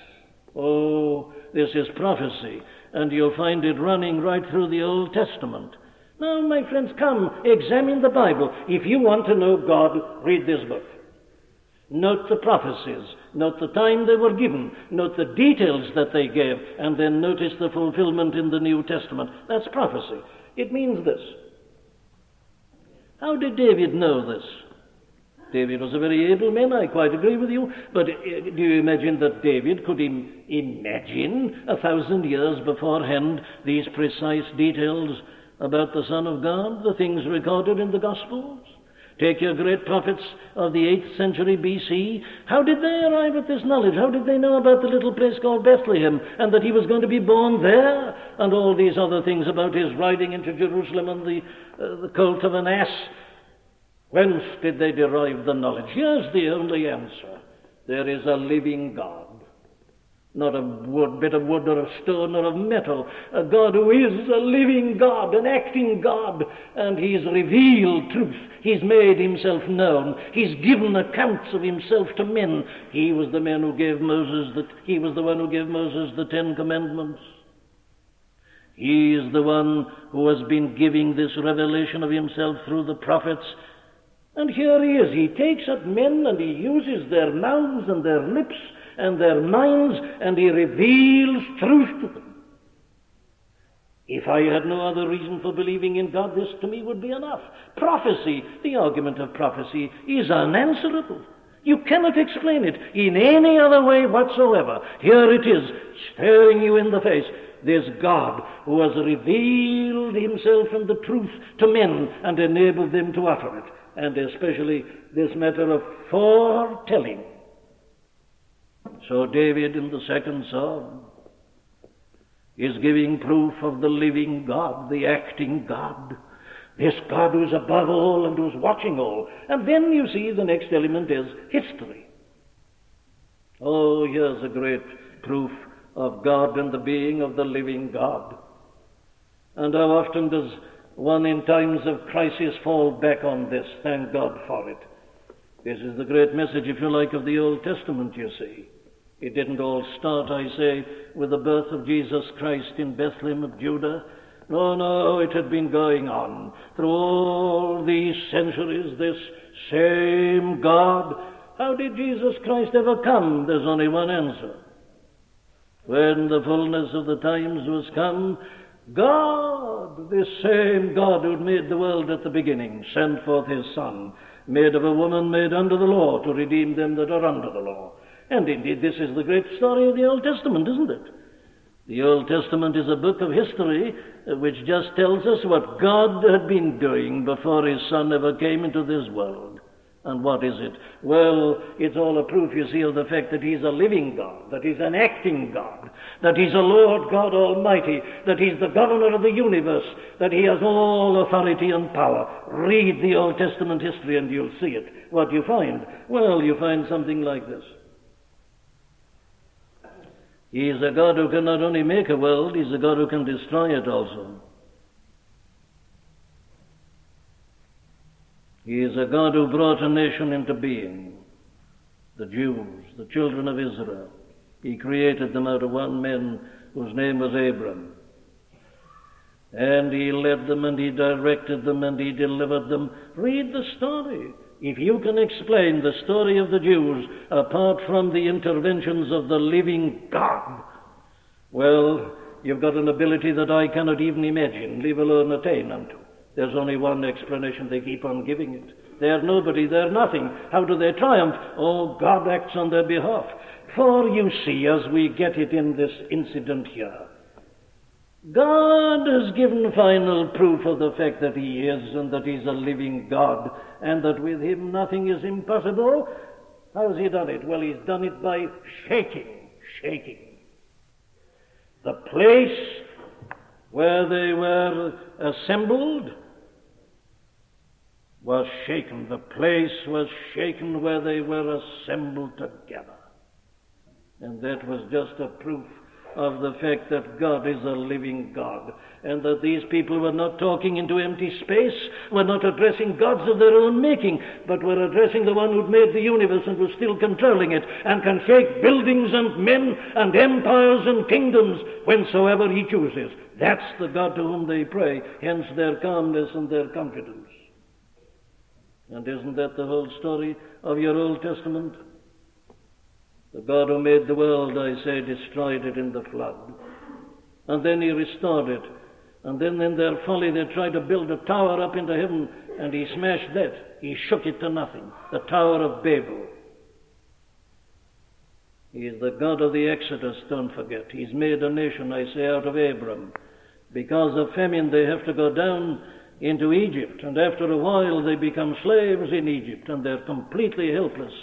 Oh, this is prophecy, and you'll find it running right through the Old Testament. Now, my friends, come, examine the Bible. If you want to know God, read this book. Note the prophecies, note the time they were given, note the details that they gave, and then notice the fulfillment in the New Testament. That's prophecy. It means this. How did David know this? David was a very able man, I quite agree with you, but do you imagine that David could imagine 1,000 years beforehand these precise details about the Son of God, the things recorded in the Gospels? Take your great prophets of the 8th century B.C. How did they arrive at this knowledge? How did they know about the little place called Bethlehem, and that he was going to be born there, and all these other things about his riding into Jerusalem and the colt of an ass? Whence did they derive the knowledge? Here's the only answer. There is a living God. Not a bit of wood or of stone or of metal. A God who is a living God, an acting God. And he's revealed truth. He's made himself known. He's given accounts of himself to men. He was the man who gave Moses he was the one who gave Moses the 10 Commandments. He is the one who has been giving this revelation of himself through the prophets. And here he is. He takes up men and he uses their mouths and their lips and their minds, and he reveals truth to them. If I had no other reason for believing in God, this to me would be enough. Prophecy, the argument of prophecy, is unanswerable. You cannot explain it in any other way whatsoever. Here it is, staring you in the face. This God who has revealed himself and the truth to men and enabled them to utter it, and especially this matter of foretelling. So David in the second psalm is giving proof of the living God, the acting God, this God who's above all and who's watching all. And then you see the next element is history. Oh, here's a great proof of God and the being of the living God. And how often does one in times of crisis fall back on this? Thank God for it. This is the great message, if you like, of the Old Testament, you see. It didn't all start, I say, with the birth of Jesus Christ in Bethlehem of Judah. No, no, it had been going on. Through all these centuries, this same God. How did Jesus Christ ever come? There's only one answer. When the fullness of the times was come, God, this same God who made the world at the beginning, sent forth his Son, made of a woman made under the law, to redeem them that are under the law. And indeed, this is the great story of the Old Testament, isn't it? The Old Testament is a book of history which just tells us what God had been doing before his Son ever came into this world. And what is it? Well, it's all a proof, you see, of the fact that he's a living God, that he's an acting God, that he's a Lord God Almighty, that he's the governor of the universe, that he has all authority and power. Read the Old Testament history and you'll see it. What do you find? Well, you find something like this. He is a God who can not only make a world, he's a God who can destroy it also. He is a God who brought a nation into being, the Jews, the children of Israel. He created them out of one man whose name was Abram. And he led them, and he directed them, and he delivered them. Read the story. If you can explain the story of the Jews apart from the interventions of the living God, well, you've got an ability that I cannot even imagine, leave alone attain unto. There's only one explanation. They keep on giving it. They are nobody. They are nothing. How do they triumph? Oh, God acts on their behalf. For you see, as we get it in this incident here, God has given final proof of the fact that he is and that he's a living God and that with him nothing is impossible. How has he done it? Well, he's done it by shaking. The place where they were assembled was shaken. The place was shaken where they were assembled together. And that was just a proof of the fact that God is a living God, and that these people were not talking into empty space, were not addressing gods of their own making, but were addressing the one who'd made the universe and was still controlling it, and can shake buildings and men and empires and kingdoms whensoever he chooses. That's the God to whom they pray, hence their calmness and their confidence. And isn't that the whole story of your Old Testament? The God who made the world, I say, destroyed it in the flood. And then he restored it. And then in their folly they tried to build a tower up into heaven, and he smashed that. He shook it to nothing. The Tower of Babel. He is the God of the Exodus, don't forget. He's made a nation, I say, out of Abram. Because of famine they have to go down into Egypt, and after a while they become slaves in Egypt, and they're completely helpless.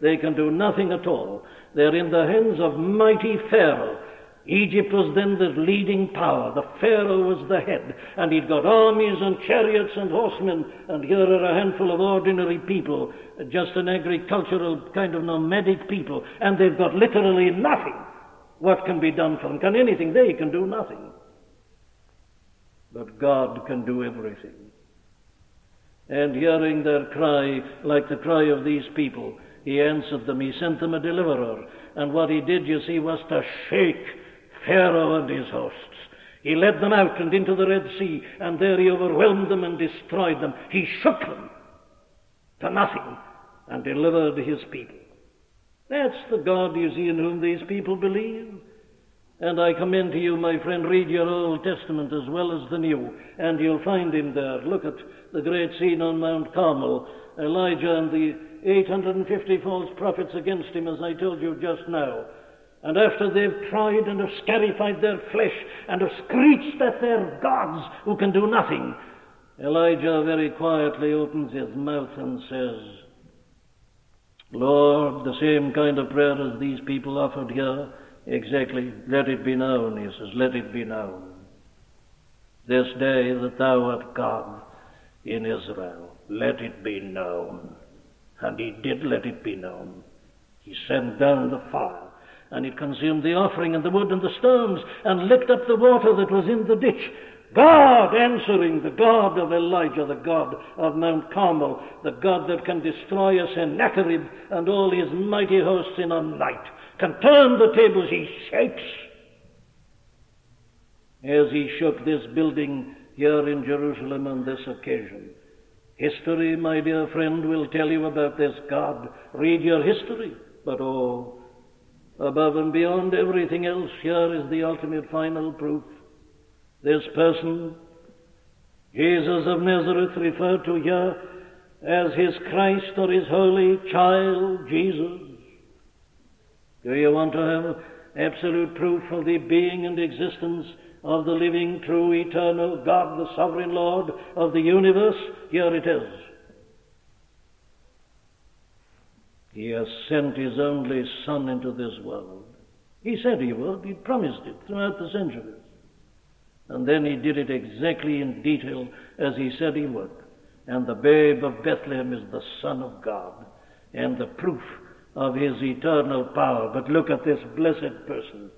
They can do nothing at all. They're in the hands of mighty Pharaoh. Egypt was then the leading power. The Pharaoh was the head, and he'd got armies and chariots and horsemen, and here are a handful of ordinary people, just an agricultural kind of nomadic people, and they've got literally nothing. What can be done for them? Can anything? They can do nothing. But God can do everything. And hearing their cry, like the cry of these people, he answered them. He sent them a deliverer. And what he did, you see, was to shake Pharaoh and his hosts. He led them out and into the Red Sea, and there he overwhelmed them and destroyed them. He shook them to nothing and delivered his people. That's the God, you see, in whom these people believe. And I commend to you, my friend, read your Old Testament as well as the New, and you'll find him there. Look at the great scene on Mount Carmel, Elijah and the 850 false prophets against him, as I told you just now. And after they've tried and have scarified their flesh and have screeched at their gods who can do nothing, Elijah very quietly opens his mouth and says, Lord, the same kind of prayer as these people offered here, exactly, let it be known, he says, let it be known this day that thou art God in Israel. Let it be known. And he did let it be known. He sent down the fire, and it consumed the offering and the wood and the stones, and licked up the water that was in the ditch. God answering, the God of Elijah, the God of Mount Carmel, the God that can destroy a Sennacherib and all his mighty hosts in a night, can turn the tables. He shakes, as he shook this building here in Jerusalem on this occasion. History, my dear friend, will tell you about this God. Read your history. But oh, above and beyond everything else, here is the ultimate final proof. This person, Jesus of Nazareth, referred to here as his Christ or his holy child, Jesus. Do you want to have absolute proof of the being and existence of the living, true, eternal God, the sovereign Lord of the universe? Here it is. He has sent his only Son into this world. He said he would. He promised it throughout the centuries. And then he did it exactly in detail as he said he would. And the babe of Bethlehem is the Son of God and the proof of his eternal power. But look at this blessed person.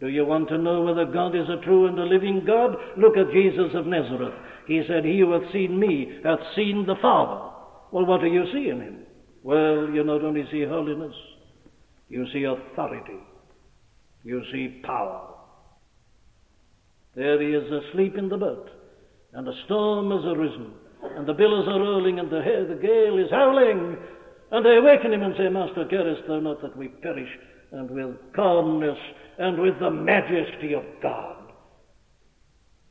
Do you want to know whether God is a true and a living God? Look at Jesus of Nazareth. He said, he who hath seen me hath seen the Father. Well, what do you see in him? Well, you not only see holiness, you see authority, you see power. There he is asleep in the boat, and a storm has arisen, and the billows are rolling, and the gale is howling. And they awaken him and say, Master, carest thou not that we perish? And with calmness and with the majesty of God,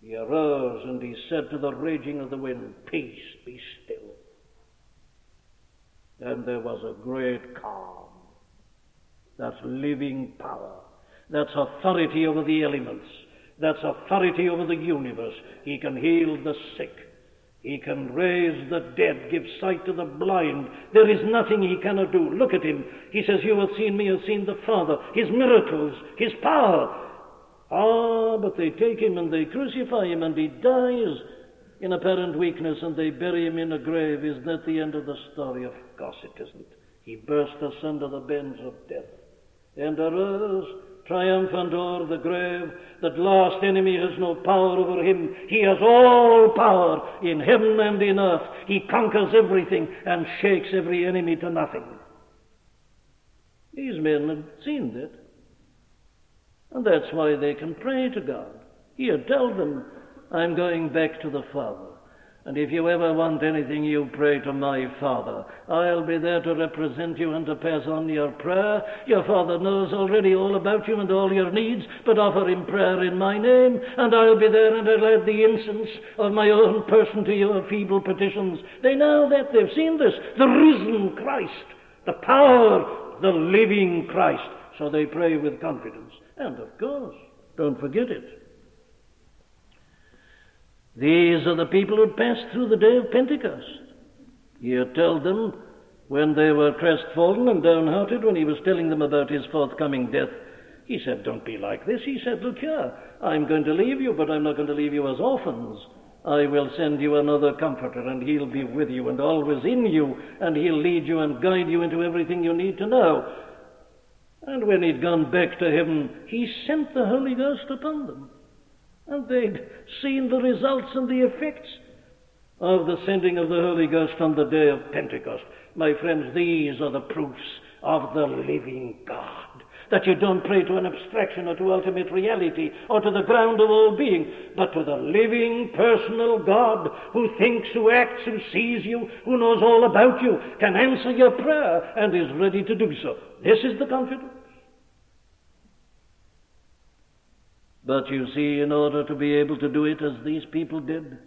he arose and he said to the raging of the wind, Peace, be still. And there was a great calm. That's living power. That's authority over the elements. that's authority over the universe. He can heal the sick. He can raise the dead, give sight to the blind. There is nothing he cannot do. Look at him. He says, you have seen me, you have seen the Father, his miracles, his power. Ah, but they take him and they crucify him and he dies in apparent weakness and they bury him in a grave. Is that the end of the story? Of course it isn't. He burst asunder the bands of death and arose triumphant o'er the grave, that last enemy has no power over him. He has all power in heaven and in earth. He conquers everything and shakes every enemy to nothing. These men had seen that, and that's why they can pray to God. He had told them, I'm going back to the Father, and if you ever want anything, you pray to my Father. I'll be there to represent you and to pass on your prayer. Your Father knows already all about you and all your needs, but offer him prayer in my name, and I'll be there and I'll add the incense of my own person to your feeble petitions. They know that. They've seen this. The risen Christ, the power, the living Christ. So they pray with confidence. And of course, don't forget it, these are the people who passed through the day of Pentecost. He had told them when they were crestfallen and downhearted, when he was telling them about his forthcoming death, he said, don't be like this. He said, look here, I'm going to leave you, but I'm not going to leave you as orphans. I will send you another comforter, and he'll be with you and always in you, and he'll lead you and guide you into everything you need to know. And when he'd gone back to heaven, he sent the Holy Ghost upon them. And they'd seen the results and the effects of the sending of the Holy Ghost on the day of Pentecost. My friends, these are the proofs of the living God, that you don't pray to an abstraction or to ultimate reality or to the ground of all being, but to the living, personal God who thinks, who acts, who sees you, who knows all about you, can answer your prayer and is ready to do so. This is the confidence. But you see, in order to be able to do it as these people did,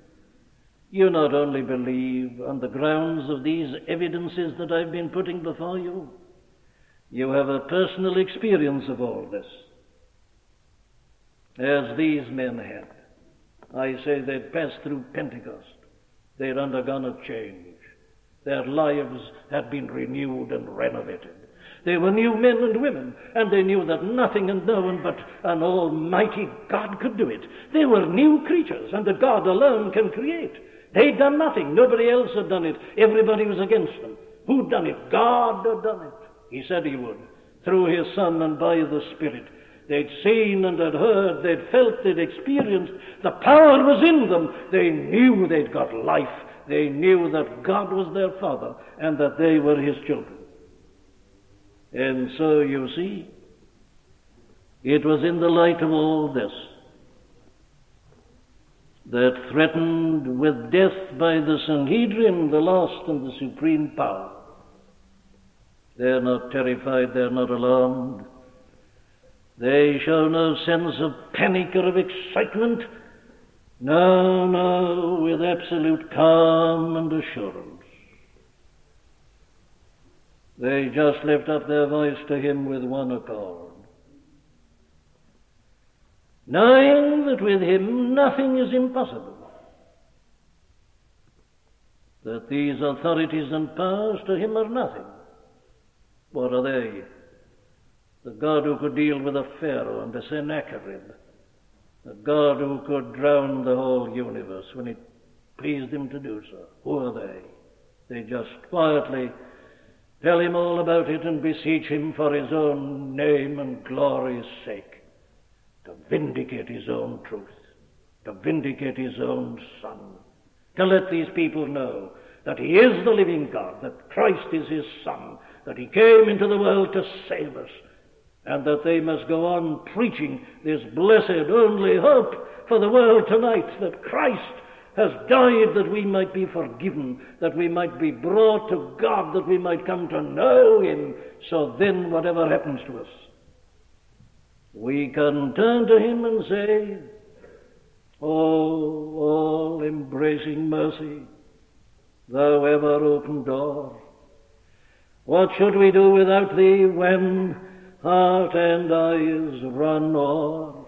you not only believe on the grounds of these evidences that I've been putting before you, you have a personal experience of all this, as these men had. I say they'd passed through Pentecost. They'd undergone a change. Their lives had been renewed and renovated. They were new men and women, and they knew that nothing and no one but an almighty God could do it. They were new creatures, and that God alone can create. They'd done nothing. Nobody else had done it. Everybody was against them. Who'd done it? God had done it. He said he would, through his Son and by the Spirit. They'd seen and had heard, they'd felt, they'd experienced. The power was in them. They knew they'd got life. They knew that God was their Father and that they were his children. And so, you see, it was in the light of all this that, threatened with death by the Sanhedrin, the last and the supreme power, they're not terrified, they're not alarmed. They show no sense of panic or of excitement. No, no, with absolute calm and assurance. They just lift up their voice to him with one accord, knowing that with him nothing is impossible, that these authorities and powers to him are nothing. What are they? The God who could deal with a Pharaoh and a Sennacherib, the God who could drown the whole universe when it pleased him to do so. Who are they? They just quietly tell him all about it and beseech him for his own name and glory's sake to vindicate his own truth, to vindicate his own Son, to let these people know that he is the living God, that Christ is his Son, that he came into the world to save us, and that they must go on preaching this blessed only hope for the world tonight, that Christ has died that we might be forgiven, that we might be brought to God, that we might come to know him. So then whatever happens to us, we can turn to him and say, "Oh, all-embracing mercy, thou ever-open door, what should we do without thee when heart and eyes run o'er?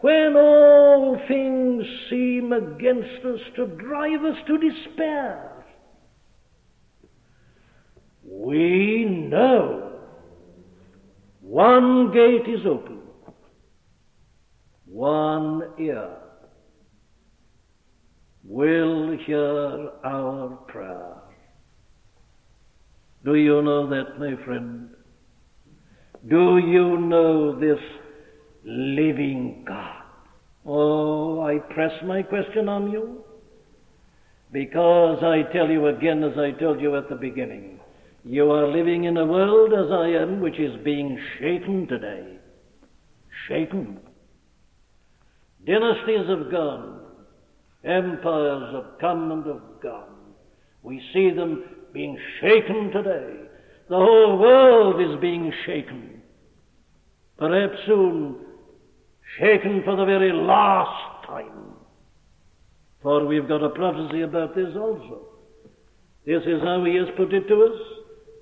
when all things seem against us to drive us to despair, we know one gate is open, one ear will hear our prayer. Do you know that, my friend? Do you know this living God? Oh, I press my question on you, because I tell you again, as I told you at the beginning, you are living in a world, as I am, which is being shaken today. Shaken. Dynasties have gone. Empires have come and have gone. We see them being shaken today. The whole world is being shaken. Perhaps soon shaken for the very last time. For we've got a prophecy about this also. This is how he has put it to us.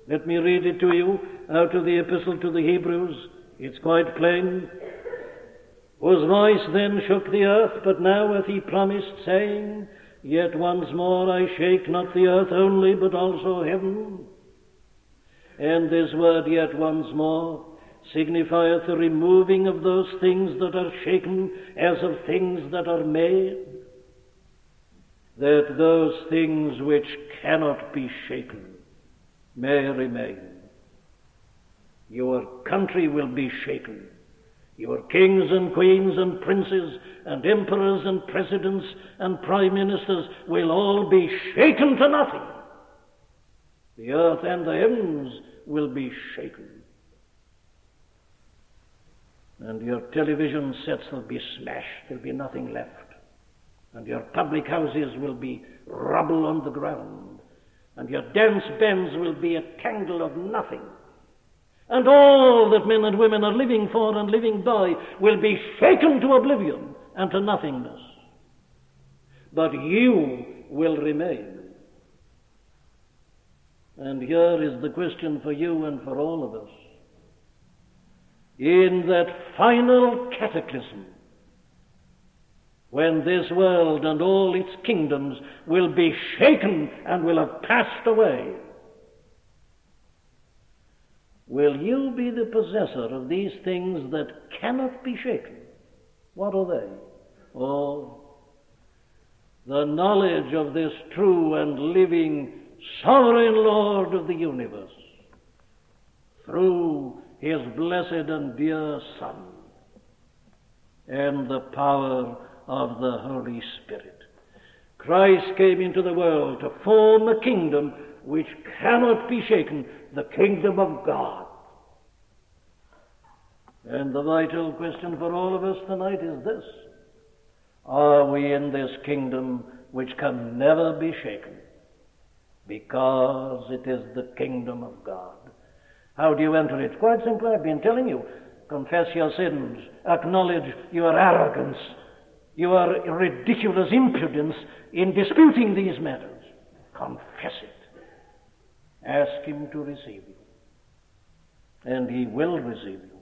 Let me read it to you out of the Epistle to the Hebrews. It's quite plain. Whose voice then shook the earth, but now hath he promised, saying, Yet once more I shake not the earth only, but also heaven. And this word, yet once more, signifieth the removing of those things that are shaken as of things that are made, that those things which cannot be shaken may remain. Your country will be shaken. Your kings and queens and princes and emperors and presidents and prime ministers will all be shaken to nothing. The earth and the heavens will be shaken. And your television sets will be smashed. There'll be nothing left. And your public houses will be rubble on the ground. And your dance bands will be a tangle of nothing. And all that men and women are living for and living by will be shaken to oblivion and to nothingness. But you will remain. And here is the question for you and for all of us. In that final cataclysm, when this world and all its kingdoms will be shaken and will have passed away, will you be the possessor of these things that cannot be shaken? What are they? Oh, the knowledge of this true and living Sovereign Lord of the universe, through his blessed and dear Son, and the power of the Holy Spirit. Christ came into the world to form a kingdom which cannot be shaken, the kingdom of God. And the vital question for all of us tonight is this: are we in this kingdom which can never be shaken? Because it is the kingdom of God. How do you enter it? Quite simply, I've been telling you. Confess your sins. Acknowledge your arrogance, your ridiculous impudence in disputing these matters. Confess it. Ask him to receive you. And he will receive you.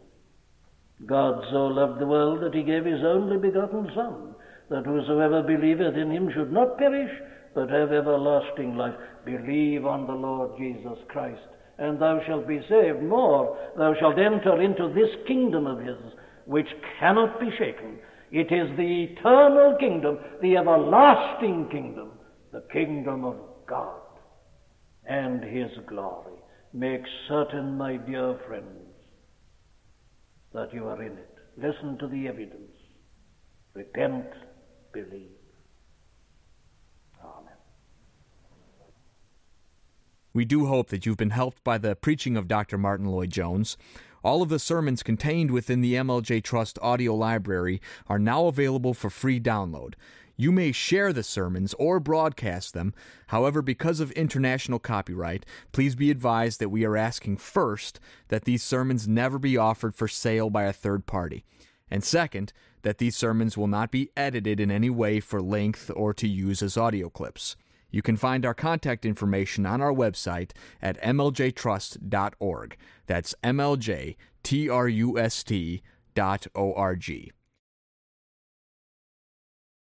God so loved the world that he gave his only begotten Son, that whosoever believeth in him should not perish, but have everlasting life. Believe on the Lord Jesus Christ, and thou shalt be saved. More, thou shalt enter into this kingdom of his, which cannot be shaken. It is the eternal kingdom, the everlasting kingdom, the kingdom of God and his glory. Make certain, my dear friends, that you are in it. Listen to the evidence. Repent, believe. We do hope that you've been helped by the preaching of Dr. Martyn Lloyd-Jones. All of the sermons contained within the MLJ Trust audio library are now available for free download. You may share the sermons or broadcast them. However, because of international copyright, please be advised that we are asking first that these sermons never be offered for sale by a third party, and second, that these sermons will not be edited in any way for length or to use as audio clips. You can find our contact information on our website at mljtrust.org. That's mljtrust.org.